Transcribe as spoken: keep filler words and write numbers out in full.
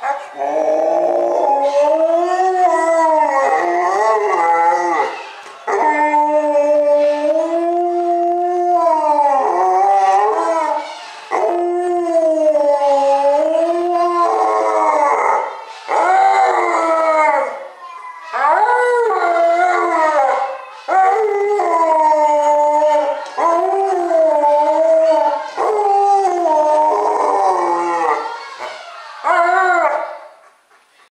That's all.